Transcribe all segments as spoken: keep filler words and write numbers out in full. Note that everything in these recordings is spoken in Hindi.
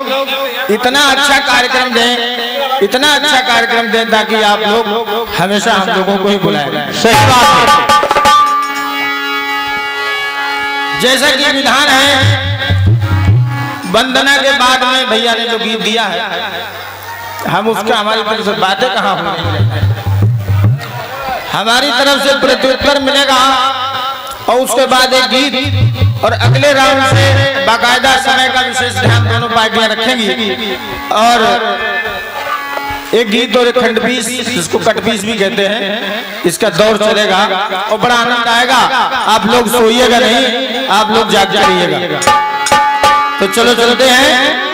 इतना अच्छा कार्यक्रम दें, इतना अच्छा कार्यक्रम दें ताकि आप लोग हमेशा हम लोगों को ही बुलाएं। सही बात है। जैसा कि विधान है, वंदना के बाद में भैया ने जो गीत दिया है, हम उसका हमारी तरफ से बातें कहाँ होंगी, हमारी तरफ से प्रत्युत्तर मिलेगा और उसके बाद एक गीत और अगले राउंड से बाकायदा समय का विशेष ध्यान दोनों पार्टियां रखेंगी और एक गीत और एक खंड पीस, जिसको कट पीस भी कहते हैं, इसका दौर चलेगा और बड़ा आनंद आएगा। आप लोग सोइएगा नहीं, आप लोग जाग जाइएगा। तो चलो चलते हैं।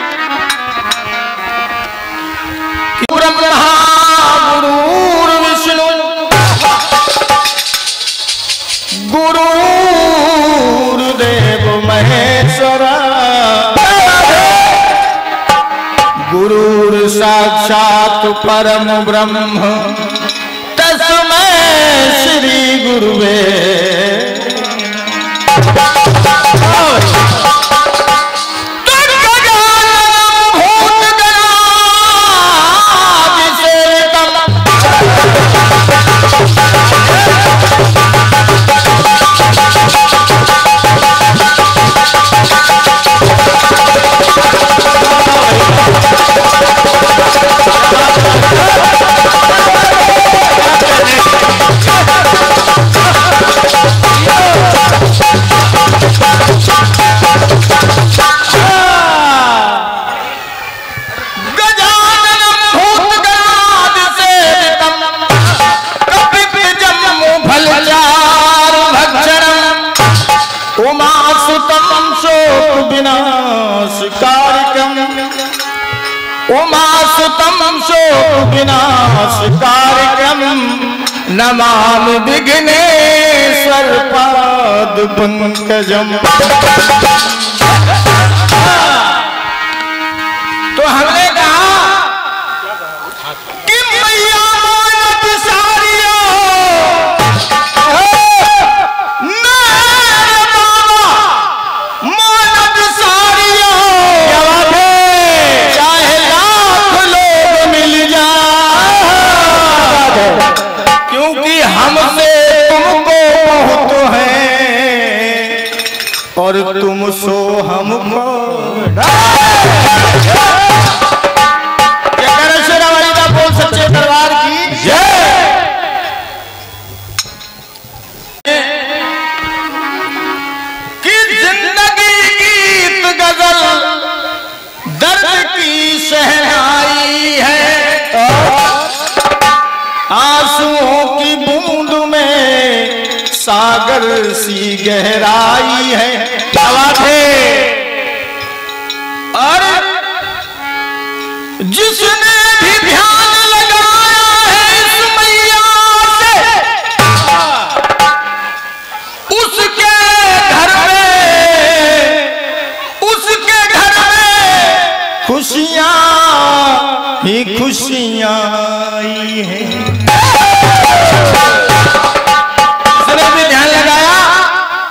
गुरुर देव महेश्वरा, गुरुर साक्षात परम ब्रह्म तस्मै श्री गुरुवे। नमामि विघ्नेश्वर पाद पंकजम। तो हमने कहा कि मैया मानत सारी हो, नारायण बाबा मानत सारी हो, चाहे लाख लोग मिल जाए, क्योंकि हमसे तुमको बहुत है और तुम सो हमको। बोल सच्चे दरबार की जय। कि जिंदगी गीत गजल दर्द की शहनाई है, आंसुओं की बूंद में सागर सी गहराई है। और जिसने भी ध्यान लगाया है इस मैया से, उसके घर में उसके घर में खुशियां ही खुशियां आई हैं।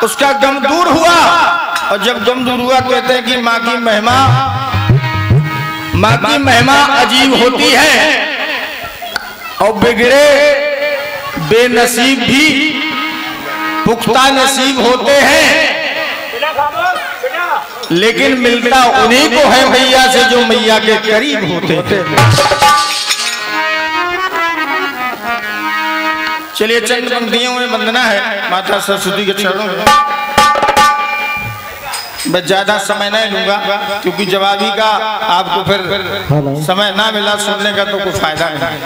उसका गम दूर हुआ और जब गम दूर हुआ कहते हैं कि माँ की महिमा, माँ की महिमा अजीब होती है और बिगड़े बेनसीब भी पुख्ता नसीब होते हैं, लेकिन मिलता उन्हीं को है मैया से जो मैया के करीब होते हैं। चलिए चंद पंक्तियों में वंदना है माता सरस्वती के चरणों में। मैं ज्यादा समय नहीं लूंगा क्योंकि जवाबी का आपको फिर समय ना मिला सुनने का तो कोई फायदा नहीं।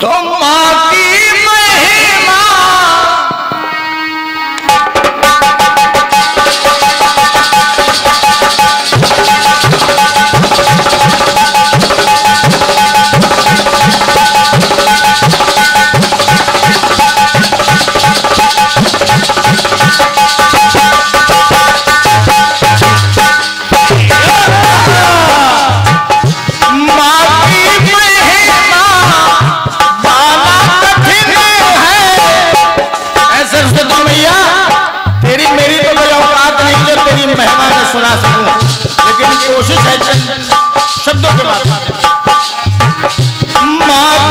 तो माँ की माँ की महिमा कोशिश है शब्दों के माध्यम माँ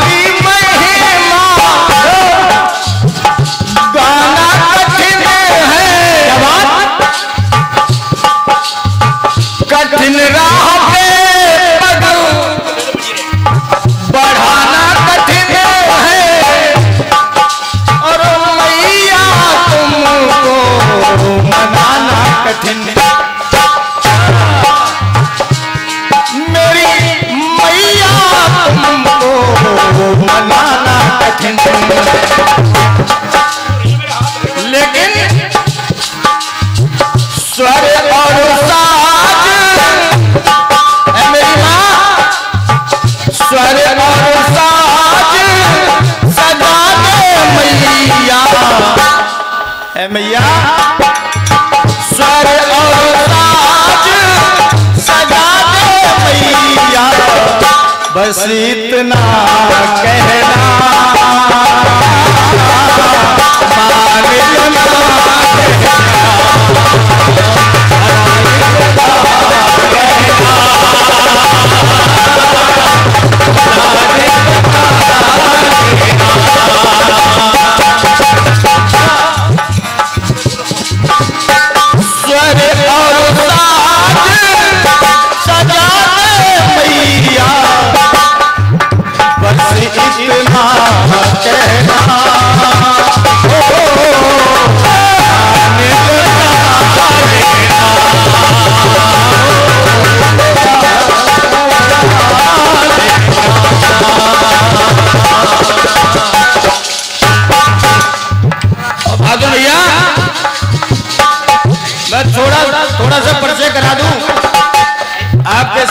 बस इतना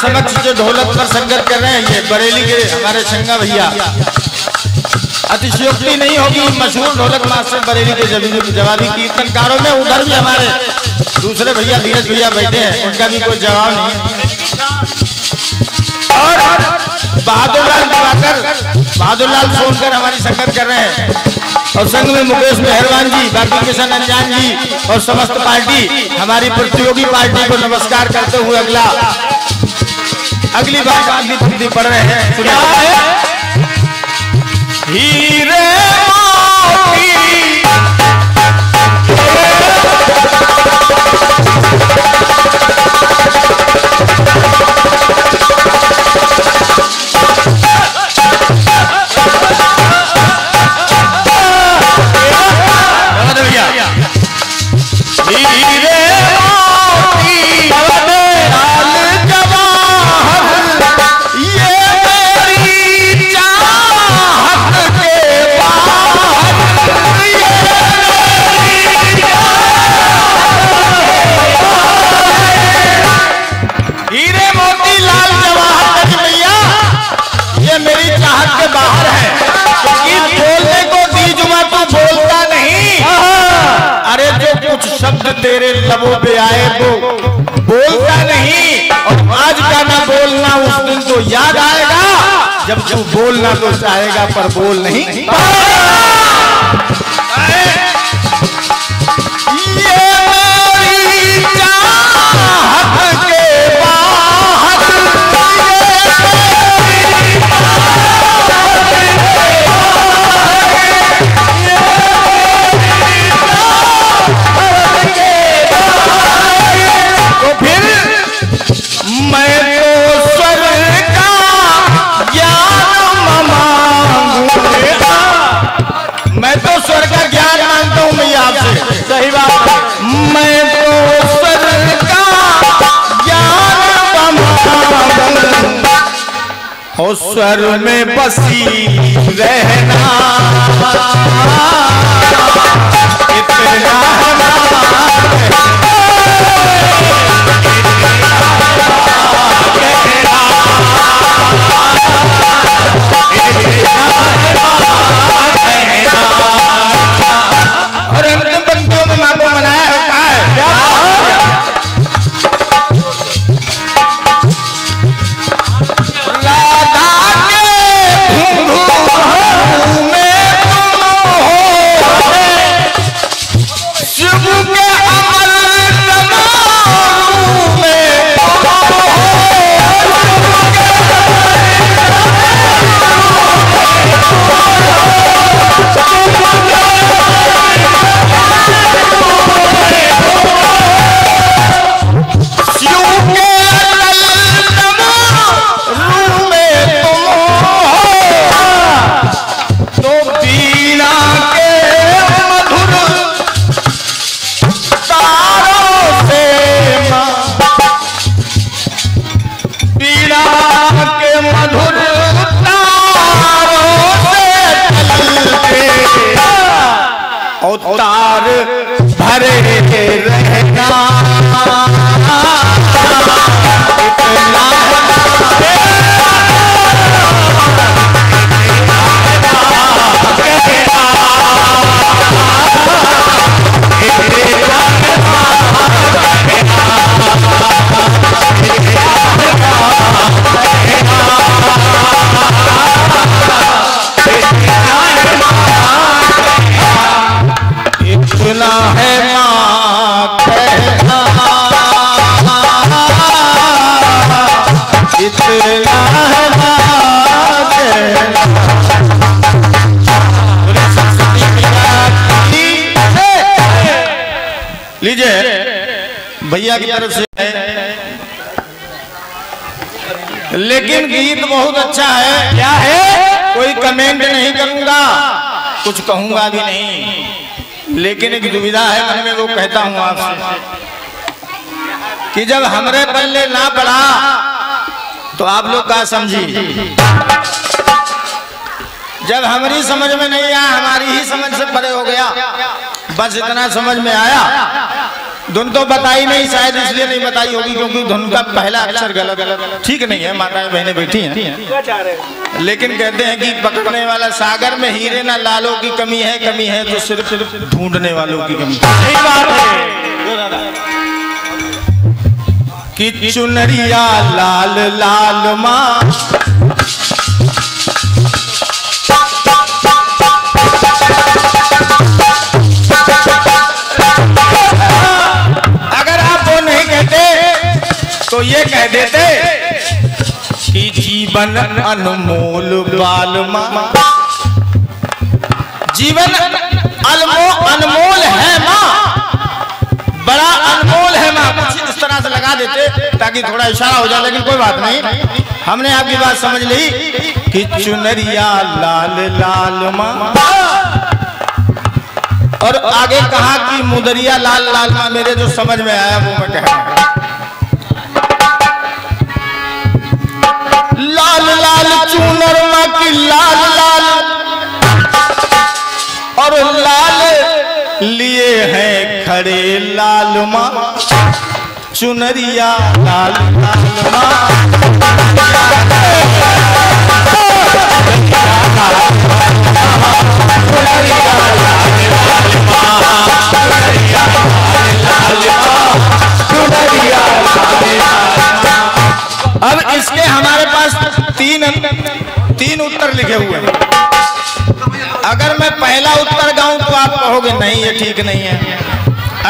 समक्ष जो ढोलक पर संगत कर रहे हैं ये बरेली के हमारे शंगा भैया, अतिशयोक्ति नहीं होगी, मशहूर ढोलक मास्टर बरेली के जवाबी कीर्तनकारों में। उधर भी हमारे दूसरे भैया धीरज भैया बैठे हैं, उनका भी कोई जवाब नहीं। और बहादुर लाल दिवाकर बहादुर लाल सोनकर हमारी संगत कर रहे हैं और संघ में मुकेश मेहरवान जी, बाकी किशन अंजान जी और समस्त पार्टी, हमारी प्रतियोगी पार्टी को नमस्कार करते हुए अगला अगली बात आदमी पढ़ रहे हैं। क्या है हीरे शब्द तेरे लबों पे आए वो बोलता नहीं, और आज का ना बोलना उस दिन तो याद आएगा जब तू बोलना तो चाहेगा पर बोल नहीं। हो स्वर में बसी रहना इतना I'm इतना लीजिए भैया की तरफ से। लेकिन गीत बहुत अच्छा है, क्या है, कोई कमेंट नहीं करूंगा, कुछ कहूंगा भी नहीं, लेकिन एक दुविधा है मन में, वो कहता हूं आपसे कि जब हमरे पल्ले ना पड़ा तो आप लोग क्या समझिए, जब हमारी समझ में नहीं आया हमारी ही समझ से परे हो गया, बस इतना समझ में आया। धुन तो बताई नहीं, शायद इसलिए नहीं बताई होगी क्योंकि धुन का पहला अक्षर गलत ठीक नहीं है। माताएं बहनें बैठी हैं, लेकिन कहते हैं कि पकड़ने वाला सागर में हीरे ना लालों की कमी है, कमी है तो सिर्फ सिर्फ ढूंढने वालों की कमी है। कि चुनरिया लाल लाल माँ तो ये कह देते कि जीवन अनमोल वालमा, जीवन अनमोल है माँ, बड़ा अनमोल है माँ, कुछ इस तरह से लगा देते ताकि थोड़ा इशारा हो जाए, लेकिन कोई बात नहीं, हमने आपकी बात समझ ली। कि चुनरिया लाल लाल माँ, और आगे कहा कि मुदरिया लाल लाल माँ, मेरे जो समझ में आया वो मैं कह रहा हूँ। लाल लाल चूनर माँ की लाल लाल, और लाल लिए हैं खड़े लाल माँ, चुनरिया लाल लाल माँ, चुनरिया लाल। अब इसके हमारे पास तीन तीन उत्तर लिखे हुए हैं। अगर मैं पहला उत्तर गाऊं तो आप कहोगे नहीं ये ठीक नहीं है,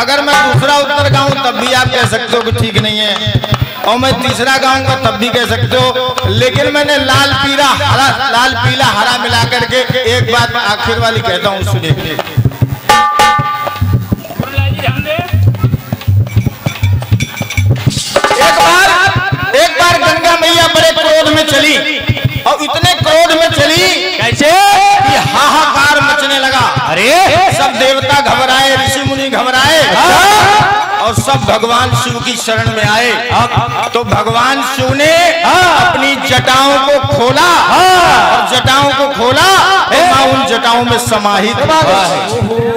अगर मैं दूसरा उत्तर गाऊं तब भी आप कह सकते हो कि ठीक नहीं है, और मैं तीसरा गाऊंगा तब भी कह सकते हो, लेकिन मैंने लाल पीला हरा, लाल पीला हरा मिला करके एक बात आखिर वाली कहता हूं, सुनिए। एक बार एक बार गंगा मैया बड़े क्रोध में चली, और इतने क्रोध में चली कैसे कि हाहाकार मचने लगा। अरे सब देवता घबराए, ऋषि मुनि घबराए, और सब भगवान शिव की शरण में आए। तो भगवान शिव ने अपनी जटाओं को खोला, और जटाओं को खोला तो उन जटाओं में समाहित हो गए,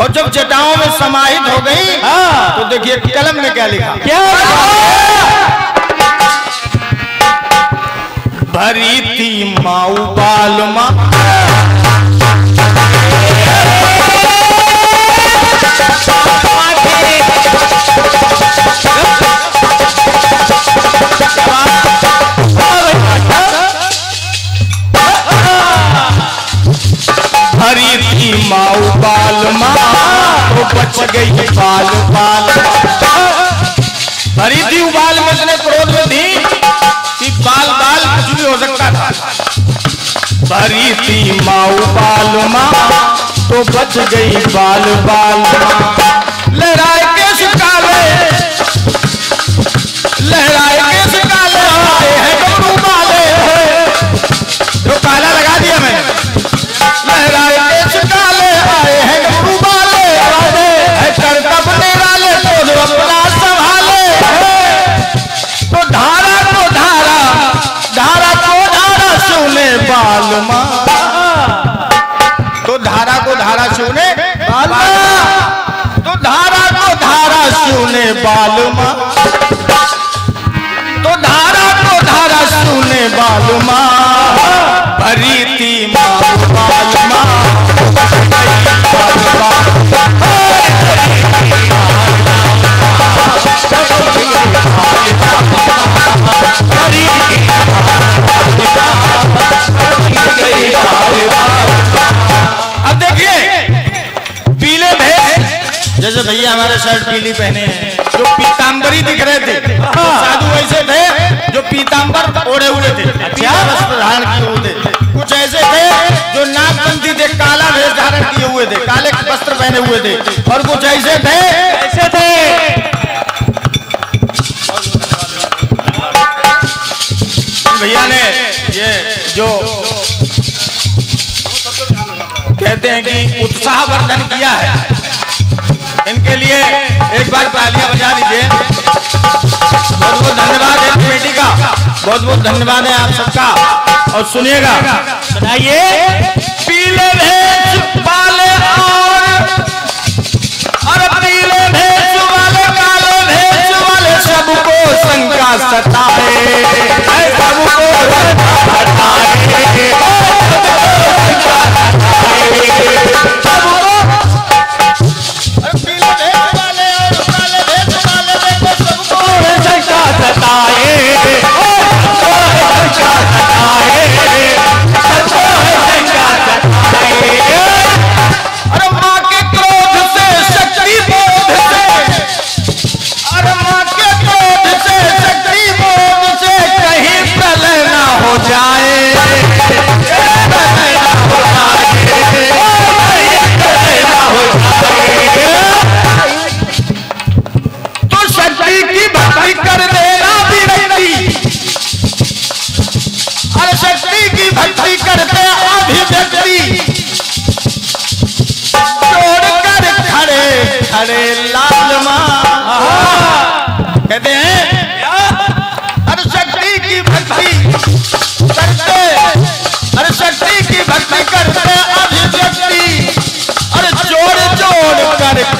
और जब जटाओं में समाहित हो गई तो देखिए कलम में क्या लिखा, क्या भरी थी माऊ बालमा, भरी थी माऊ बालमा तो बच गई बाल बाल, भरी थी उबाल में इतने क्रोध में थी कि बाल बाल कुछ भी हो सकता था। भरी थी माऊ बाल माँ तो बच गई बाल बाल माँ, लहराए केश काले, लहराए केश काले होते हैं गबरू वाले, जो काला लगा दिया मैंने, लहराए केश काले आए हैं गबरू वाले, है करतबने वाले तो जो अपना संभाले, तो धारा बालमा, तो धारा को धारा सुने बालमा, तो धारा को धारा सुने बालमा, तो धारा को धारा सुने बालमा, भरी थी माँ बालमा जैसे भैया हमारे शर्ट पीली पहने हैं, जो पीतांबरी दिख रहे थे साधु वैसे थे, हुए थे, काले वस्त्र पहने हुए थे, और कुछ ऐसे थे ऐसे थे भैया ने ये जो कहते हैं कि उत्साह वर्धन किया है, इनके लिए एक बार तालियां बजा लीजिए। बहुत बहुत धन्यवाद है बेटी का, बहुत बहुत धन्यवाद है आप सबका। और सुनिएगा, सुनाइए, पीले भेष वाले और अरे पीले भेष वाले काले भेष वाले सबको शंका सताए, सबको सताए।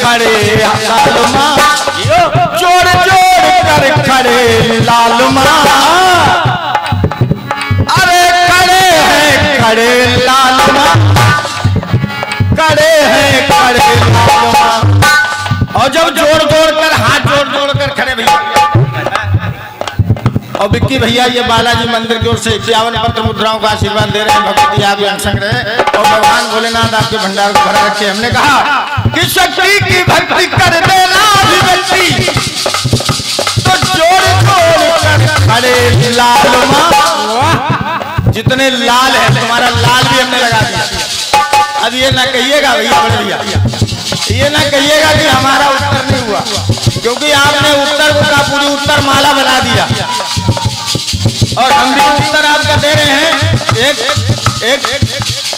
खड़े लाल माँ, जोड़ जोड़ कर खड़े लाल माँ, अरे खड़े हैं खड़े लाल माँ, खड़े हैं खड़े लाल माँ। और जब जोड़ जोड़ कर हाथ जोड़ जोड़ कर खड़े भैया और बिक्की भैया ये बालाजी मंदिर की ओर से इक्यावन पत्र मुद्राओं का आशीर्वाद दे रहे हैं, भगवती आप अंशंग रहे और भगवान भोलेनाथ आपके भंडार को भरा रखे। हमने कहा कि शक्ति की भक्ति कर देना अभिव्यक्ति, तो जोड़ जोड़ कर खड़े लाल माँ। जितने लाल है तुम्हारा लाल भी हमने लगा दिया। अब ये ना कहिएगा भैया भैया ये ना कहिएगा कि हमारा उत्तर नहीं हुआ, क्योंकि आपने उत्तर का पूरी उत्तर माला बना दिया और हम भी उत्तर आपका दे रहे हैं। एक एक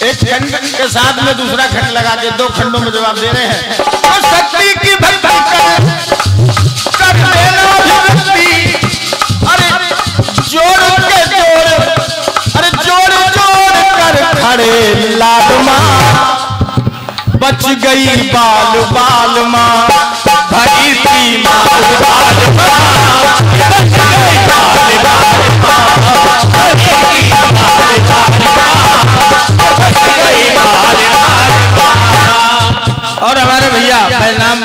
एक खंड के साथ में दूसरा खंड लगा के दो खंडों में जवाब दे रहे हैं। और शक्ति की भक्ति कर देना अभिव्यक्ति, अरे जोड़ के जोड़, अरे जोड़ जोड़ कर खड़े लाल माँ, बच गई बाल बाल माँ, भरी थी बाल बाल माँ, बच गई बाल बाल माँ, भरी थी बाल बाल माँ। और हमारे भैया नाम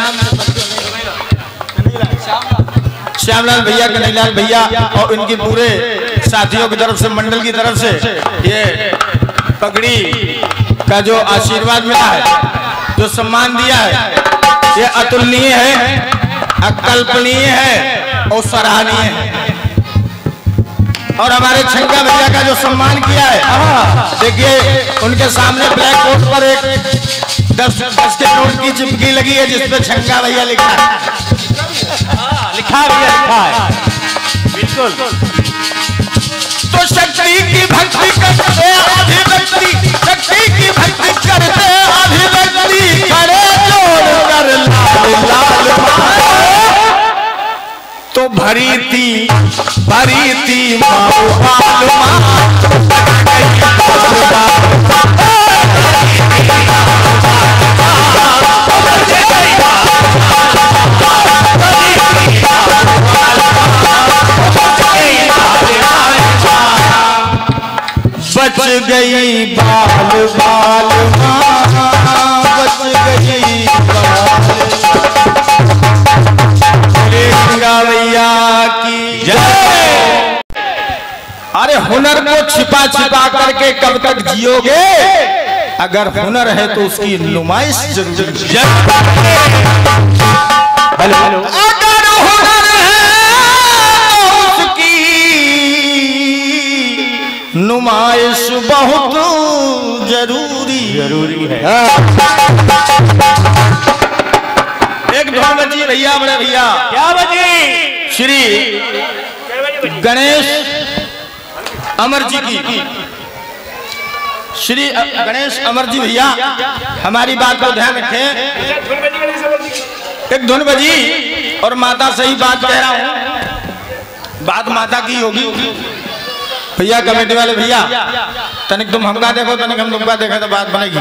श्यामलाल भैया, कन्हैयालाल भैया और इनकी पूरे साथियों की तरफ से, मंडल की तरफ से ये पगड़ी का जो आशीर्वाद मिला है, जो सम्मान दिया है, ये अतुलनीय है, अकल्पनीय है और सराहनीय है। और हमारे छंका भैया का जो सम्मान किया है, देखिए उनके सामने ब्लैक बोर्ड पर एक दस दस के नोट की चिपकी लगी है जिसपे छंका भैया लिखा है, लिखा भैया लिखा है बिल्कुल। तो शक्ति की भक्ति करते अभिव्यक्ति, शक्ति की भक्ति करते अभिव्यक्ति, खड़े जोड़ कर लाल माँ, तो भरी थी भरी थी माँ बाल माँ, बच गई बाल बाल माँ, बच गई बाल। भैया की जय। अरे हुनर को छिपा छिपा करके कब तक जियोगे, अगर हुनर है तो उसकी नुमाइश जरूर। हेलो हेलो, अगर हुनर है उसकी नुमाइश बहुत जरूरी है। जरूरी है। एक धुन बची भैया, बड़े भैया क्या बची? श्री गणेश अमर जी की, श्री गणेश अमर जी भैया हमारी बात को ध्यान रखें। एक धुन बजी और माता सही बात कह रहा हूँ, बात माता की होगी भैया। कमेटी वाले भैया तनिक तुम हमका देखो, तनिक हम तुमका देखो तो बात बनेगी,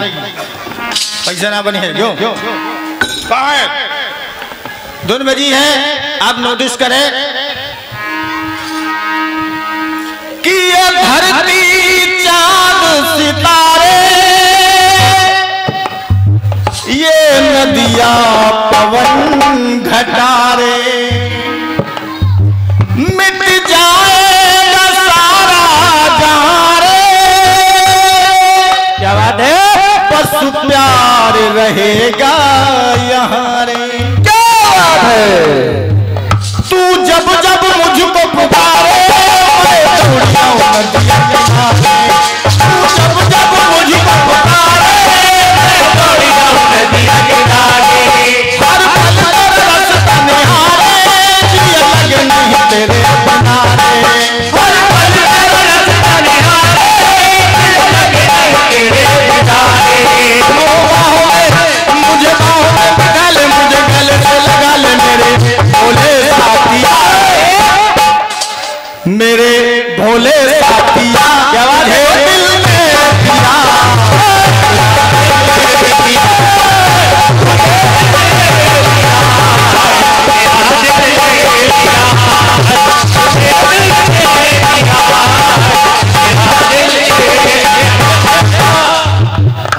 पैसा ना बनी है क्यों? धुन बजी है, आप नोटिस करें कि ये धरती चांद सितारे, ये नदिया पवन घटारे, मिट जाएगा सारा जहां रे। क्या बात है? पशु प्यार रहेगा यहाँ रे। क्या बात है? तू जब जब मुझको पुकारे मैं दौड़ता हूँ नदिया किनारे, तू जब जब मुझको पुकारे मैं दौड़ता हूँ नदिया किनारे, हर पल पर रास्ता निहारे, जी अलग नहीं तेरे बना रे, हर पल पर रास्ता निहारे, जी अलग नहीं तेरे बना रे। बाहों में मुझे बाहों में पकड़ ले, मुझे गले से लगा ले मेरे भोले साथिया, मेरे भोले साथिया। क्या बात है? दिल में दिया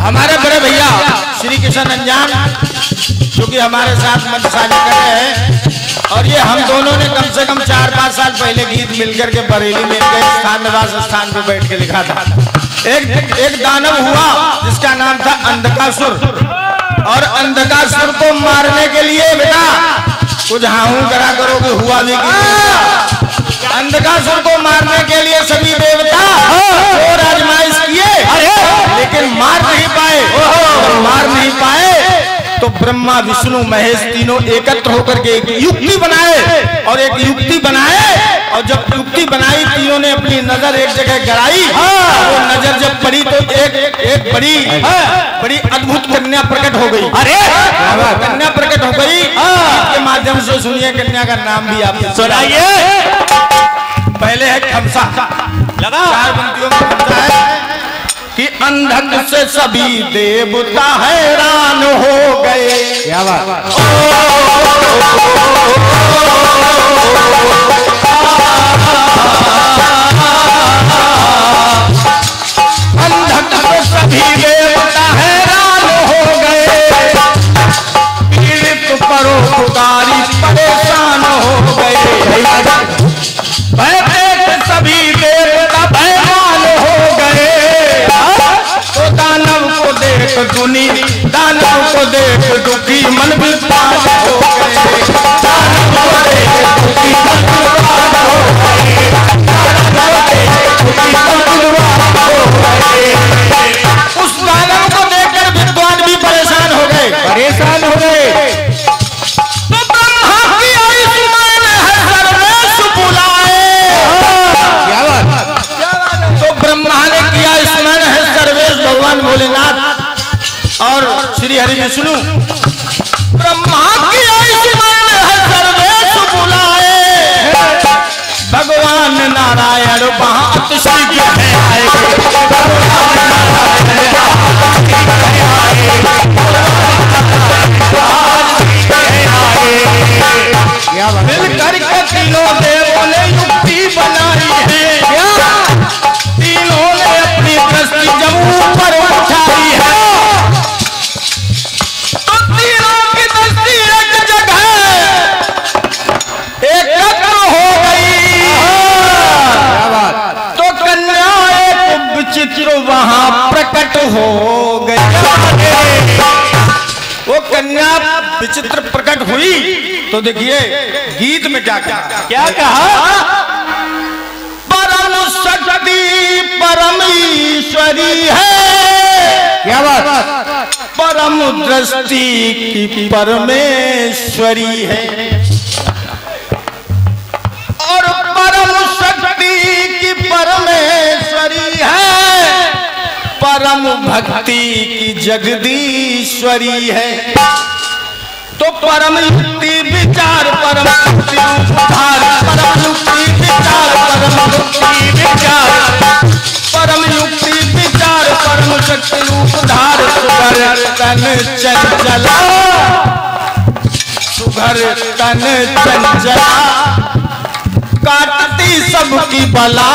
हमारे बड़े भैया श्री किशन अंजान जो कि हमारे साथ मंच साझा कर रहे हैं, और ये हम दोनों ने कम से कम चार पाँच साल पहले गीत मिलकर के बरेली में इनके स्थान निवास स्थान पर बैठ के लिखा था। एक एक दानव हुआ जिसका नाम था अंधकासुर, और अंधकासुर को मारने के लिए बेटा कुछ हाहू करा करो कि हुआ भी कि अंधकासुर को मारने के लिए सभी देवता और आजमाइश किए, लेकिन मार नहीं पाए। मार नहीं पाए तो ब्रह्मा विष्णु महेश तीनों एकत्र होकर के एक युक्ति बनाए और एक युक्ति बनाए और जब युक्ति बनाई तीनों ने अपनी नजर एक जगह गड़ाई, वो नजर जब पड़ी तो एक एक बड़ी बड़ी अद्भुत कन्या प्रकट हो गई। अरे कन्या प्रकट हो गई के माध्यम से सुनिए, कन्या का नाम भी आप सुनाइए। पहले है खमसा, लगा चार पंक्तियों में खमसा है कि अंधक से सभी देवता हैरान हो गए। क्या बात? अंधक से सभी देवता हैरान हो गए, पीड़ित परोपकारी परेशान हो गए, सभी देवता हैरान हो गए। दानव को देख दुनी, दानव को देख दुखी मन भी पास हो गए, दानव को देख दुखी मन भी पास हो गए, दानव को देख दुखी मन भी पास हो गए। उस दानव को देखकर विद्वान भी परेशान हो गए, परेशान हो गए। तो ब्रह्मा की आयुष्मान है हर रस बुलाए। क्या बात? तो ब्रह्मा ने किया आयुष्मान है भगवान भोलेनाथ और श्री हरि विष्णु, ब्रह्मा की आयुष्मान हर सर्वेश बुलाए, भगवान नारायण वहाँ अतिशय के आए, भगवान नारायण आए, मिलकर के तीनों देवों ने युक्ति बनाई है, तीनों ने अपनी दृष्टि जब ऊपर उठाई है तो तीनों की दृष्टि एक जगह एकत्र हो गई। तो कन्या एक विचित्र वहां प्रकट हो गई, वो कन्या विचित्र प्रकट हुई। तो देखिए गीत में क्या कहा, क्या कहा? परम शक्ति परम ईश्वरी है, क्या बात, परम दृष्टि की परमेश्वरी है और परम शक्ति की परमेश्वरी है, परम भक्ति की जगदीश्वरी है। तो परम युक्ति विचार परम युक्ति उद्धार, परम युक्ति विचार परम युक्ति विचार, परम युक्ति विचार परम शक्ति उद्धार, सुघर तन चंचला, सुघर तन चंचला, काटती सबकी बला,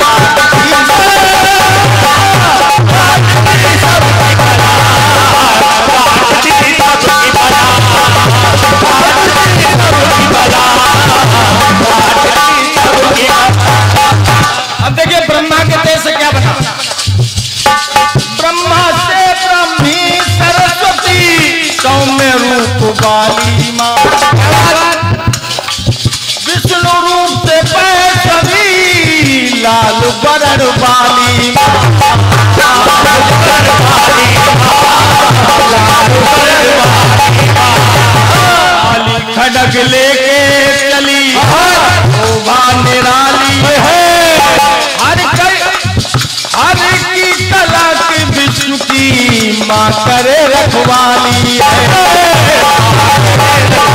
काटती सबकी बला, काटती सबकी अब देखिए ब्रह्मा के तेज से क्या बना, ब्रह्मा से ब्रह्मी सरस्वती सौम्य रूप वाली माँ, विष्णु रूप से पैसवी लाल बरड़ वाली माँ, लाल बरड़ वाली माँ, लाल बरड़ वाली माँ, खड़ग लेके चली शोभा निराली है, हर हर की कला के विष्णु की माँ करे रखवाली है, तो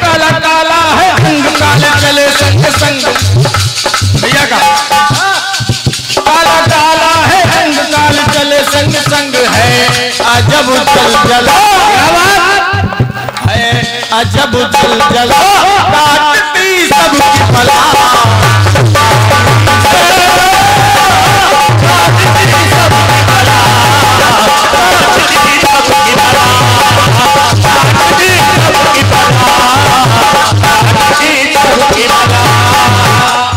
काला काला है अंग काला चले संग संग भैया का, काला काला है अंग काला चले संग संग है अजब जल जला, है अजब जल जला, काटती सबकी बला, काटती सबकी बला, काटती सबकी बला, काटती सबकी बला, काटती सबकी बला।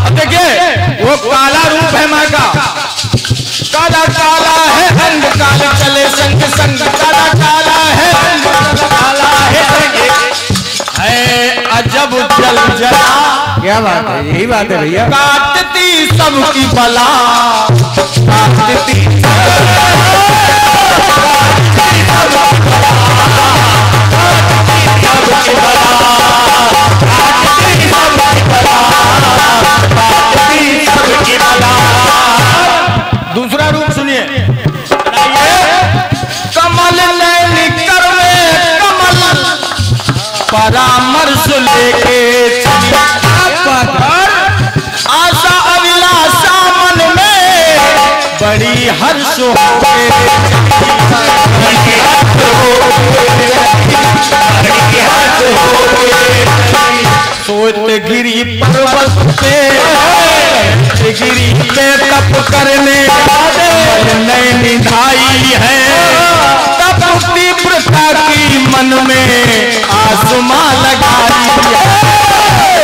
अब देखिए वो काला रूप है माँ का, काला काला है अंग काला चले संग संग, काला काला है अंग काला है है अजब जल जला, क्या बात है, यही बात है भैया, काटती सबकी बला, काटती सबकी बला, काटती सबकी बला, काटती सबकी बला। दूसरा रूप सुनिए, कमल नैन करवे कमल परामर्श लेके चली, आशा अभिलाषा मन में बड़ी हर्ष होके चली, सोच गिरी पर्वत पे गिरी पे तप करने नई निधाई है, तब तीव्र की मन में आसमा लगाई है,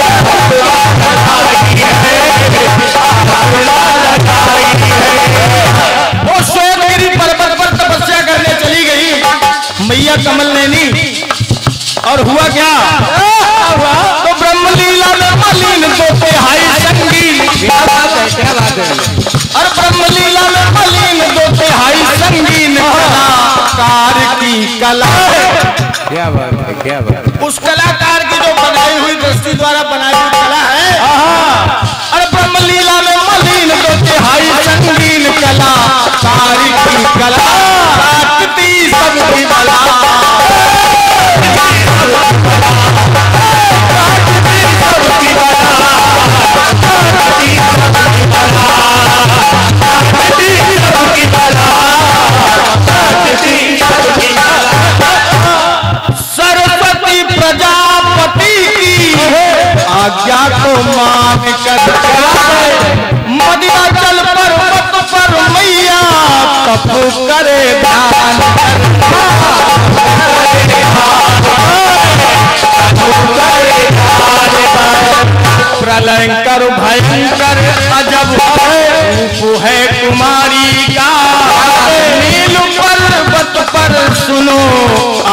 लगाई है। वो सोच गिरी पर्वत पर तपस्या करने चली गई मैया कमल नैनी, और हुआ क्या, हुआ तो ब्रह्मलीला में मलिन दो तिहाई संगीन, क्या बात है, और ब्रह्मलीला में मलिन दो तिहाई संगीन कलाकार की कला, क्या बात है, क्या बात है, उस कलाकार की जो बनाई हुई दृष्टि द्वारा बनाई हुई कला है, और ब्रह्मलीला में मलिन दो तिहाई संगीन कलाकार की कला, काटती सबकी बला, काटती सबकी बला, सरस्वती प्रजापति की आज्ञा को मान कर मदिरा जल पर्वत पर मैया तप करे ध्यान, प्रलयंकर भयंकर अजब रूप है कुमारी का, नील पर्वत पर सुनो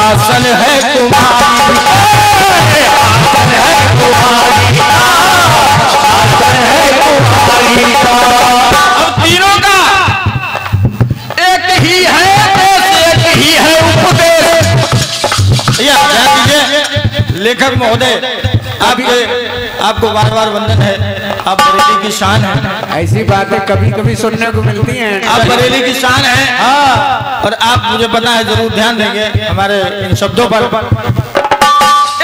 आसन है कुमारी का, आसन है कुमारी का, आसन है कुमारी लेखक महोदय, आप ये आपको बार बार वंदन है। आप बरेली की शान है। ऐसी बातें कभी कभी सुनने को मिलती हैं। आप बरेली की शान है। हाँ, और आप मुझे पता है जरूर ध्यान देंगे हमारे इन शब्दों पर।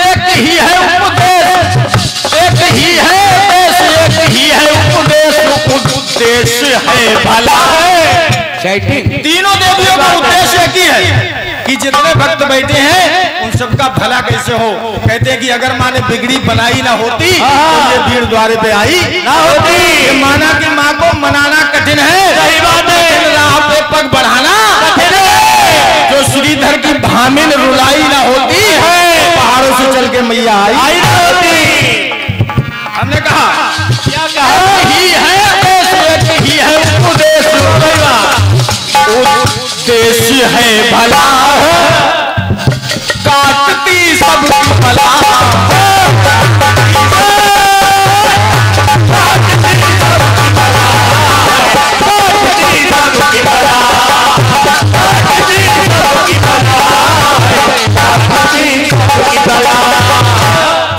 एक ही है उपदेश, एक ही है देश, एक ही है उपदेश, उपदेश है भला है। तीनों देवियों का उद्देश्य एक ही है कि जितने भक्त बैठे हैं उन सबका भला कैसे हो। कहते हैं कि अगर माँ ने बिगड़ी बनाई ना होती तो ये भीड़ द्वारे पे आई ना होती। माना कि माँ को मनाना कठिन है, सही बात है। राह पे पग बढ़ाना कठिन है। जो श्रीधर की भामिन रुलाई ना होती है, पहाड़ों से चल के मैया आई ना होती। हमने कहा क्या कहा ही है देश है भला, काटती सबकी भला, काटती सबकी भला, काटती सबकी भला, काटती सबकी भला, काटती सबकी भला।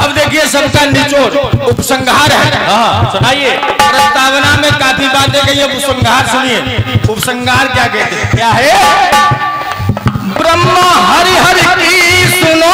अब देखिए सबका निचोड़ उपसंहार है। सुनाइए प्रस्तावना में काफी बातें कही है। उपसंहार सुनिए। उपसंहार क्या कहते हैं? क्या है? ब्रह्मा हरि हरि की सुनो,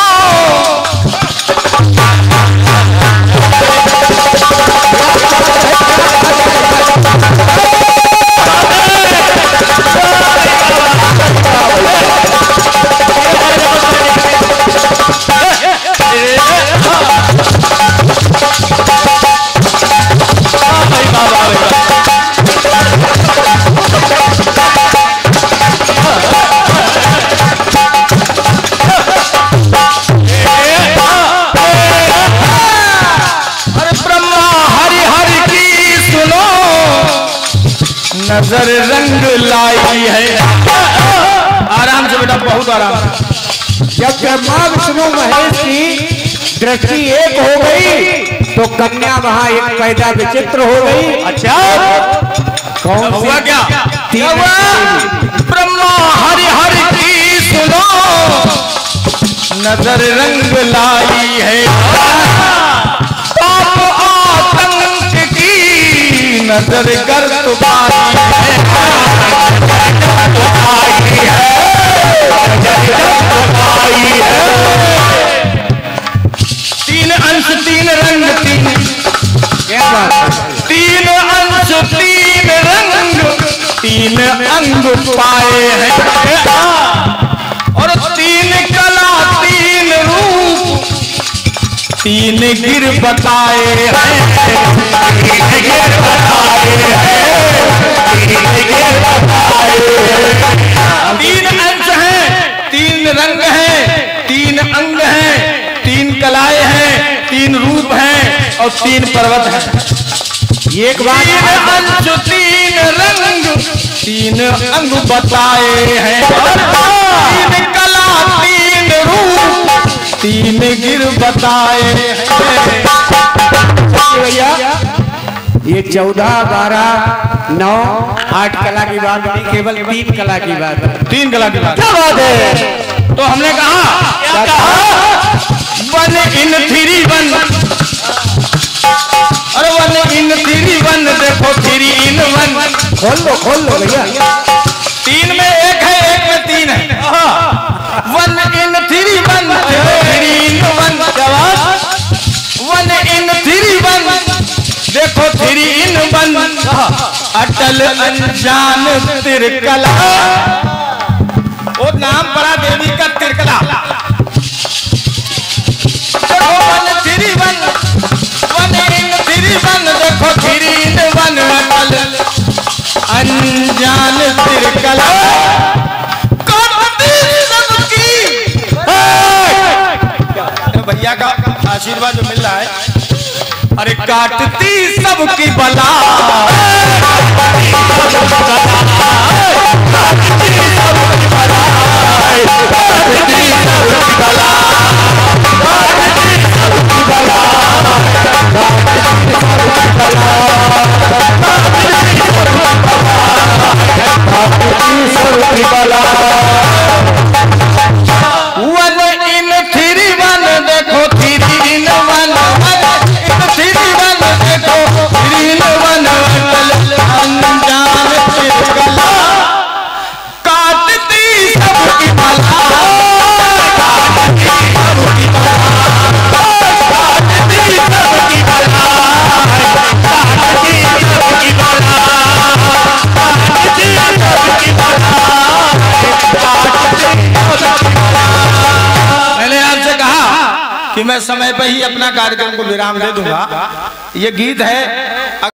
नजर रंग लाई है। आराम से बेटा, बहुत आराम। जब ब्रह्मा विष्णु महेश की दृष्टि एक हो गई तो कन्या वहाँ एक पैदा विचित्र हो गई। अच्छा, कौन हुआ? क्या क्या हुआ? ब्रह्मा हरि हरि की सुनो, नजर रंग लाई है। नजर कर तुम्हारी है, तुम्हारी है, तुम्हारी है। तीन अंश तीन रंग तीन, तीन अंश तीन रंग, तीन अंग पाए हैं। और तीन कला तीन रूप, तीन गिर बताए हैं, तीन गिर बताए हैं, तीन गिर बताए हैं। तीन अंश हैं, तीन रंग हैं, तीन अंग हैं, तीन कलाएं हैं, तीन रूप हैं और तीन पर्वत हैं। ये एक बात, तीन अंश तीन रंग तीन अंग बताए हैं, तीन कला तीन रूप तीन गिर बताए हैं। भैया ये चौदह बारह नौ आठ कला की बात नहीं, केवल तीन कला की बात, तीन कला की बात। क्या बात है? तो हमने कहा वन इन थ्री वन, अरे वन इन थ्री वन, देखो थ्री इन वन। खोल लो खोल लो भैया, तीन में एक है, एक में तीन है। One in three one, three in one, one in three one, देखो थ्री इन वन। अटल अनजान तिरकला, वो नाम पड़ा देवी का तिरकला। देखो one three one, one in three one, देखो थ्री इन वन, अटल अनजान तिरकला। भैया का आशीर्वाद जो मिल रहा है। अरे काटती सबकी बला, काटती सबकी बला, काटती सबकी बला, काटती सबकी बला, काटती सबकी बला, काटती सबकी बला, काटती सबकी बला। वन इन थ्री वन, देखो थ्री कि मैं समय पर ही अपना कार्यक्रम को विराम दे दूंगा। ये गीत है।